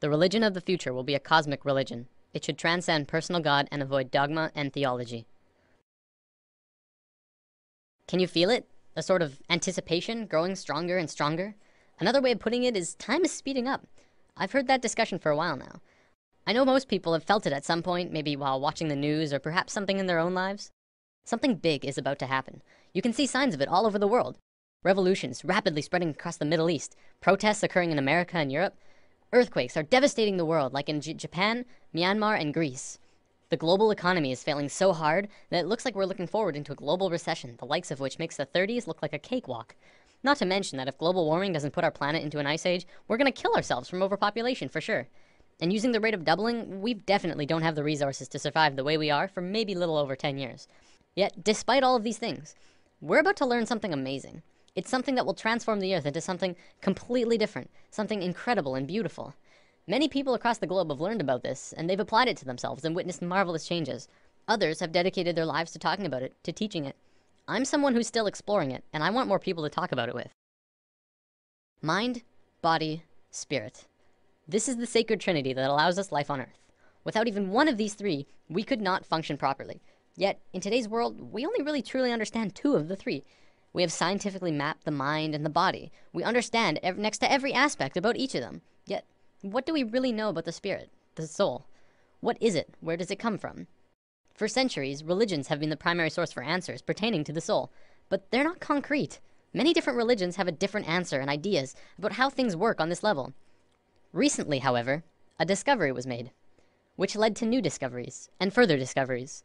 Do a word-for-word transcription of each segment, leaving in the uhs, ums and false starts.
The religion of the future will be a cosmic religion. It should transcend personal God and avoid dogma and theology. Can you feel it? A sort of anticipation growing stronger and stronger? Another way of putting it is time is speeding up. I've heard that discussion for a while now. I know most people have felt it at some point, maybe while watching the news or perhaps something in their own lives. Something big is about to happen. You can see signs of it all over the world. Revolutions rapidly spreading across the Middle East, protests occurring in America and Europe. Earthquakes are devastating the world, like in J- Japan, Myanmar, and Greece. The global economy is failing so hard that it looks like we're looking forward into a global recession, the likes of which makes the thirties look like a cakewalk. Not to mention that if global warming doesn't put our planet into an ice age, we're gonna kill ourselves from overpopulation for sure. And using the rate of doubling, we definitely don't have the resources to survive the way we are for maybe little over ten years. Yet, despite all of these things, we're about to learn something amazing. It's something that will transform the Earth into something completely different, something incredible and beautiful. Many people across the globe have learned about this, and they've applied it to themselves and witnessed marvelous changes. Others have dedicated their lives to talking about it, to teaching it. I'm someone who's still exploring it, and I want more people to talk about it with. Mind, body, spirit. This is the sacred trinity that allows us life on Earth. Without even one of these three, we could not function properly. Yet, in today's world, we only really truly understand two of the three. We have scientifically mapped the mind and the body. We understand ev- next to every aspect about each of them. Yet, what do we really know about the spirit, the soul? What is it? Where does it come from? For centuries, religions have been the primary source for answers pertaining to the soul, but they're not concrete. Many different religions have a different answer and ideas about how things work on this level. Recently, however, a discovery was made, which led to new discoveries and further discoveries.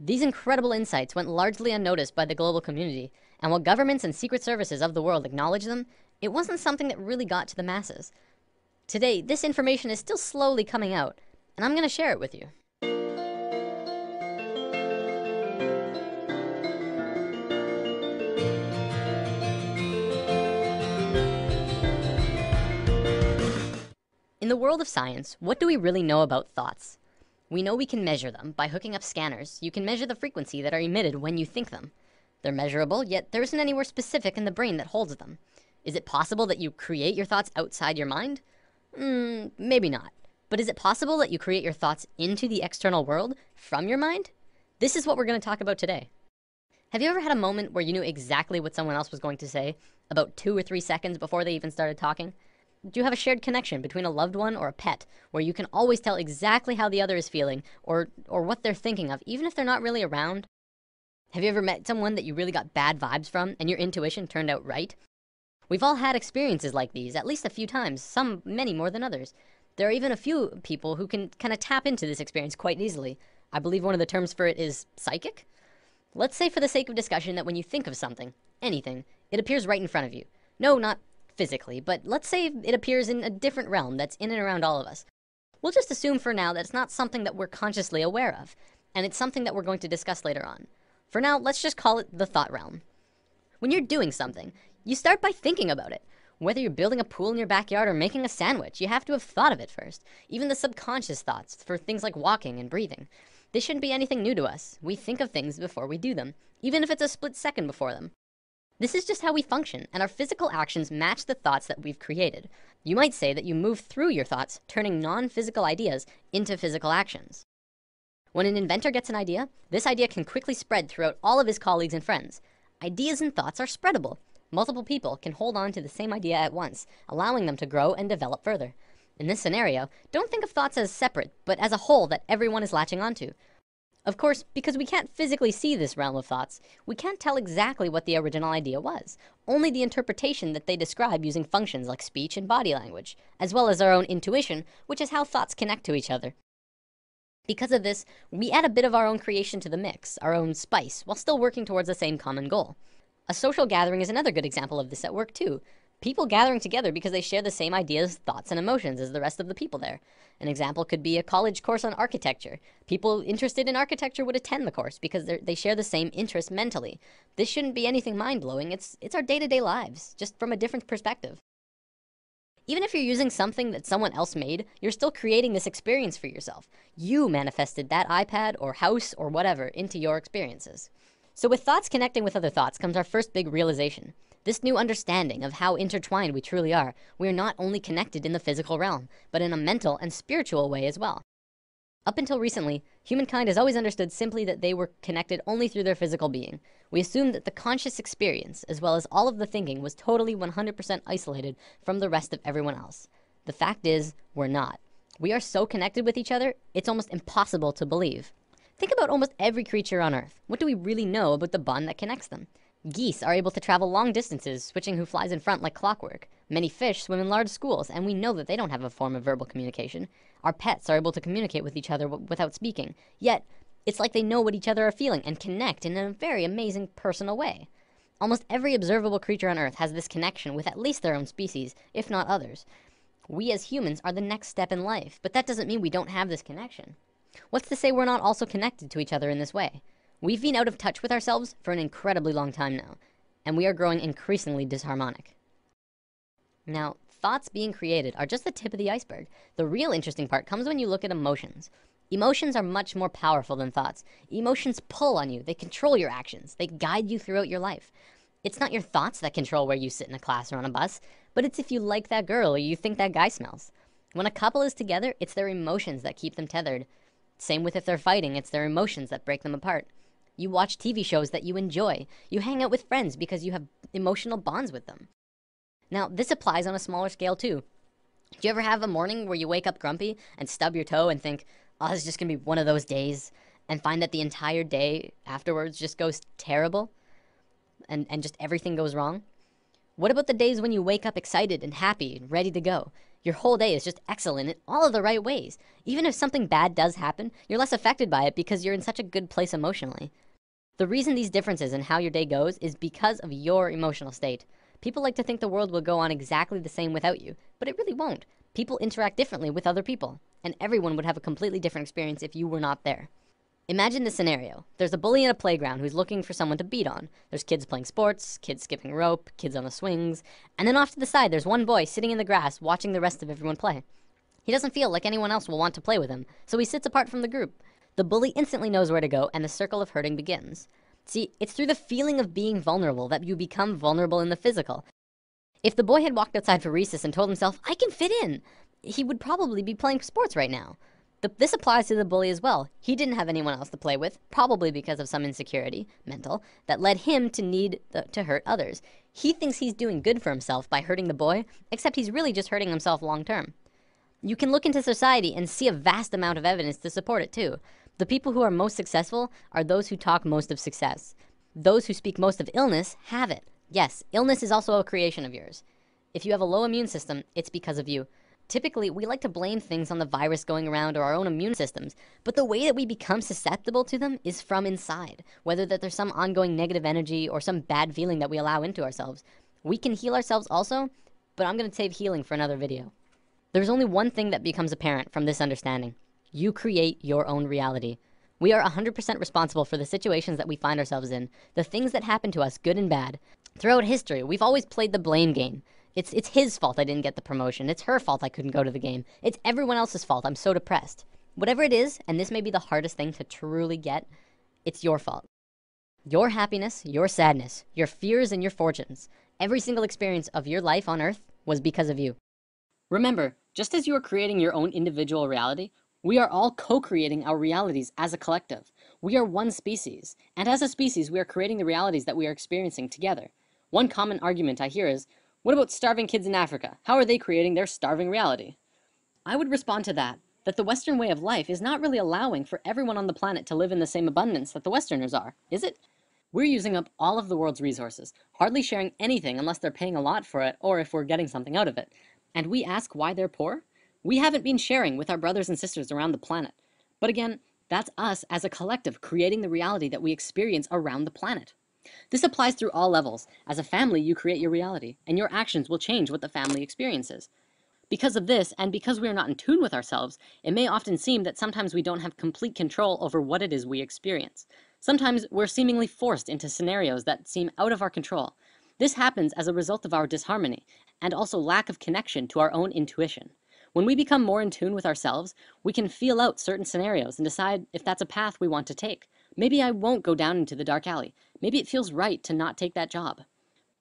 These incredible insights went largely unnoticed by the global community, and while governments and secret services of the world acknowledge them, it wasn't something that really got to the masses. Today, this information is still slowly coming out, and I'm going to share it with you. In the world of science, what do we really know about thoughts? We know we can measure them by hooking up scanners. You can measure the frequency that are emitted when you think them. They're measurable, yet there isn't anywhere specific in the brain that holds them. Is it possible that you create your thoughts outside your mind? Mm, maybe not. But is it possible that you create your thoughts into the external world from your mind? This is what we're going to talk about today. Have you ever had a moment where you knew exactly what someone else was going to say about two or three seconds before they even started talking? Do you have a shared connection between a loved one or a pet where you can always tell exactly how the other is feeling or, or what they're thinking of, even if they're not really around? Have you ever met someone that you really got bad vibes from and your intuition turned out right? We've all had experiences like these at least a few times, some many more than others. There are even a few people who can kind of tap into this experience quite easily. I believe one of the terms for it is psychic. Let's say for the sake of discussion that when you think of something, anything, it appears right in front of you. No, not physically, but let's say it appears in a different realm that's in and around all of us. We'll just assume for now that it's not something that we're consciously aware of, and it's something that we're going to discuss later on. For now, let's just call it the thought realm. When you're doing something, you start by thinking about it. Whether you're building a pool in your backyard or making a sandwich, you have to have thought of it first. Even the subconscious thoughts for things like walking and breathing. This shouldn't be anything new to us. We think of things before we do them, even if it's a split second before them. This is just how we function, and our physical actions match the thoughts that we've created. You might say that you move through your thoughts, turning non-physical ideas into physical actions. When an inventor gets an idea, this idea can quickly spread throughout all of his colleagues and friends. Ideas and thoughts are spreadable. Multiple people can hold on to the same idea at once, allowing them to grow and develop further. In this scenario, don't think of thoughts as separate, but as a whole that everyone is latching onto. Of course, because we can't physically see this realm of thoughts, we can't tell exactly what the original idea was, only the interpretation that they describe using functions like speech and body language, as well as our own intuition, which is how thoughts connect to each other. Because of this, we add a bit of our own creation to the mix, our own spice, while still working towards the same common goal. A social gathering is another good example of this at work too. People gathering together because they share the same ideas, thoughts, and emotions as the rest of the people there. An example could be a college course on architecture. People interested in architecture would attend the course because they share the same interests mentally. This shouldn't be anything mind-blowing. It's, it's our day-to-day lives, just from a different perspective. Even if you're using something that someone else made, you're still creating this experience for yourself. You manifested that iPad or house or whatever into your experiences. So with thoughts connecting with other thoughts comes our first big realization. This new understanding of how intertwined we truly are, we are not only connected in the physical realm, but in a mental and spiritual way as well. Up until recently, humankind has always understood simply that they were connected only through their physical being. We assumed that the conscious experience, as well as all of the thinking, was totally one hundred percent isolated from the rest of everyone else. The fact is, we're not. We are so connected with each other, it's almost impossible to believe. Think about almost every creature on Earth. What do we really know about the bond that connects them? Geese are able to travel long distances, switching who flies in front like clockwork. Many fish swim in large schools, and we know that they don't have a form of verbal communication. Our pets are able to communicate with each other without speaking. Yet, it's like they know what each other are feeling and connect in a very amazing personal way. Almost every observable creature on Earth has this connection with at least their own species, if not others. We as humans are the next step in life, but that doesn't mean we don't have this connection. What's to say we're not also connected to each other in this way? We've been out of touch with ourselves for an incredibly long time now, and we are growing increasingly disharmonic. Now, thoughts being created are just the tip of the iceberg. The real interesting part comes when you look at emotions. Emotions are much more powerful than thoughts. Emotions pull on you, they control your actions, they guide you throughout your life. It's not your thoughts that control where you sit in a class or on a bus, but it's if you like that girl or you think that guy smells. When a couple is together, it's their emotions that keep them tethered. Same with if they're fighting, it's their emotions that break them apart. You watch T V shows that you enjoy. You hang out with friends because you have emotional bonds with them. Now, this applies on a smaller scale too. Do you ever have a morning where you wake up grumpy and stub your toe and think, oh, this is just gonna be one of those days, and find that the entire day afterwards just goes terrible and, and just everything goes wrong? What about the days when you wake up excited and happy and ready to go? Your whole day is just excellent in all of the right ways. Even if something bad does happen, you're less affected by it because you're in such a good place emotionally. The reason these differences in how your day goes is because of your emotional state. People like to think the world will go on exactly the same without you, but it really won't. People interact differently with other people, and everyone would have a completely different experience if you were not there. Imagine this scenario. There's a bully in a playground who's looking for someone to beat on. There's kids playing sports, kids skipping rope, kids on the swings, and then off to the side there's one boy sitting in the grass watching the rest of everyone play. He doesn't feel like anyone else will want to play with him, so he sits apart from the group. The bully instantly knows where to go, and the circle of hurting begins. See, it's through the feeling of being vulnerable that you become vulnerable in the physical. If the boy had walked outside for recess and told himself, "I can fit in," he would probably be playing sports right now. This applies to the bully as well. He didn't have anyone else to play with, probably because of some insecurity, mental, that led him to need the, to hurt others. He thinks he's doing good for himself by hurting the boy, except he's really just hurting himself long term. You can look into society and see a vast amount of evidence to support it too. The people who are most successful are those who talk most of success. Those who speak most of illness have it. Yes, illness is also a creation of yours. If you have a low immune system, it's because of you. Typically, we like to blame things on the virus going around or our own immune systems, but the way that we become susceptible to them is from inside, whether that there's some ongoing negative energy or some bad feeling that we allow into ourselves. We can heal ourselves also, but I'm gonna save healing for another video. There's only one thing that becomes apparent from this understanding. You create your own reality. We are one hundred percent responsible for the situations that we find ourselves in, the things that happen to us, good and bad. Throughout history, we've always played the blame game. It's, it's his fault I didn't get the promotion. It's her fault I couldn't go to the game. It's everyone else's fault. I'm so depressed. Whatever it is, and this may be the hardest thing to truly get, it's your fault. Your happiness, your sadness, your fears, and your fortunes. Every single experience of your life on Earth was because of you. Remember, just as you are creating your own individual reality, we are all co-creating our realities as a collective. We are one species, and as a species, we are creating the realities that we are experiencing together. One common argument I hear is, what about starving kids in Africa? How are they creating their starving reality? I would respond to that, that the Western way of life is not really allowing for everyone on the planet to live in the same abundance that the Westerners are, is it? We're using up all of the world's resources, hardly sharing anything unless they're paying a lot for it or if we're getting something out of it. And we ask why they're poor? We haven't been sharing with our brothers and sisters around the planet. But again, that's us as a collective creating the reality that we experience around the planet. This applies through all levels. As a family, you create your reality, and your actions will change what the family experiences. Because of this, and because we are not in tune with ourselves, it may often seem that sometimes we don't have complete control over what it is we experience. Sometimes we're seemingly forced into scenarios that seem out of our control. This happens as a result of our disharmony, and also lack of connection to our own intuition. When we become more in tune with ourselves, we can feel out certain scenarios and decide if that's a path we want to take. Maybe I won't go down into the dark alley. Maybe it feels right to not take that job.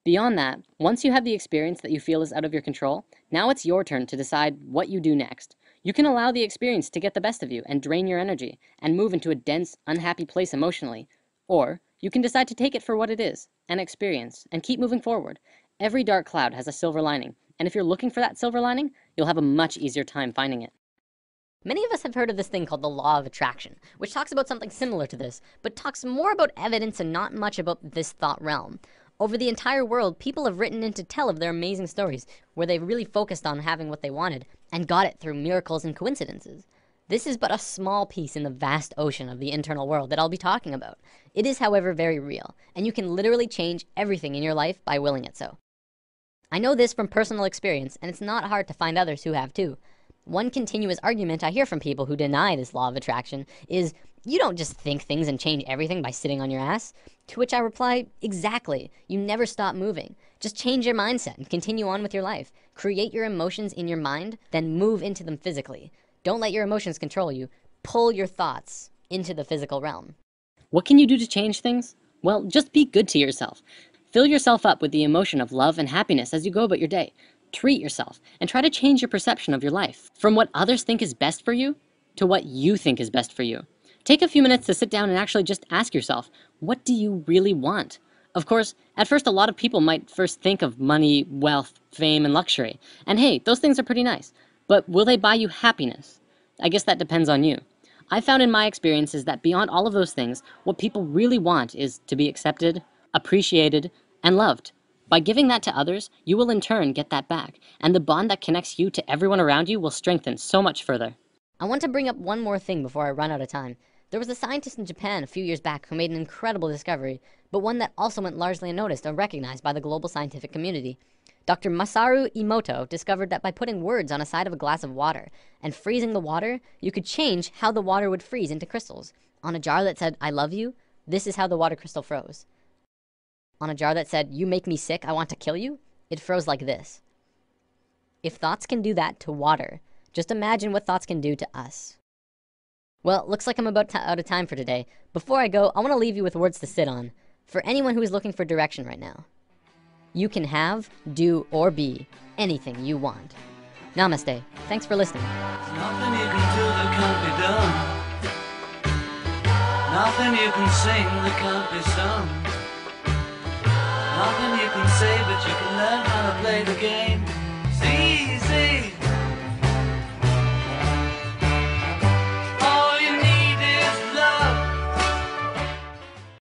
Beyond that, once you have the experience that you feel is out of your control, now it's your turn to decide what you do next. You can allow the experience to get the best of you and drain your energy, and move into a dense, unhappy place emotionally. Or, you can decide to take it for what it is, an experience, and keep moving forward. Every dark cloud has a silver lining, and if you're looking for that silver lining, you'll have a much easier time finding it. Many of us have heard of this thing called the law of attraction, which talks about something similar to this, but talks more about evidence and not much about this thought realm. Over the entire world, people have written in to tell of their amazing stories, where they've really focused on having what they wanted, and got it through miracles and coincidences. This is but a small piece in the vast ocean of the internal world that I'll be talking about. It is, however, very real, and you can literally change everything in your life by willing it so. I know this from personal experience, and it's not hard to find others who have too. One continuous argument I hear from people who deny this law of attraction is, you don't just think things and change everything by sitting on your ass. To which I reply, exactly. You never stop moving. Just change your mindset and continue on with your life. Create your emotions in your mind, then move into them physically. Don't let your emotions control you. Pull your thoughts into the physical realm. What can you do to change things? Well, just be good to yourself. Fill yourself up with the emotion of love and happiness as you go about your day. Treat yourself and try to change your perception of your life from what others think is best for you to what you think is best for you. Take a few minutes to sit down and actually just ask yourself, what do you really want? Of course, at first a lot of people might first think of money, wealth, fame, and luxury. And hey, those things are pretty nice. But will they buy you happiness? I guess that depends on you. I found in my experiences that beyond all of those things, what people really want is to be accepted, appreciated, and loved. By giving that to others, you will in turn get that back. And the bond that connects you to everyone around you will strengthen so much further. I want to bring up one more thing before I run out of time. There was a scientist in Japan a few years back who made an incredible discovery, but one that also went largely unnoticed and recognized by the global scientific community. Doctor Masaru Emoto discovered that by putting words on a side of a glass of water and freezing the water, you could change how the water would freeze into crystals. On a jar that said, I love you, this is how the water crystal froze. On a jar that said, you make me sick, I want to kill you, it froze like this. If thoughts can do that to water, just imagine what thoughts can do to us. Well, looks like I'm about out of time for today. Before I go, I want to leave you with words to sit on. For anyone who is looking for direction right now. You can have, do, or be anything you want. Namaste. Thanks for listening. Nothing you can do that can't be done. Nothing you can sing that can't be sung. Nothing you can say, but you can learn how to play the game.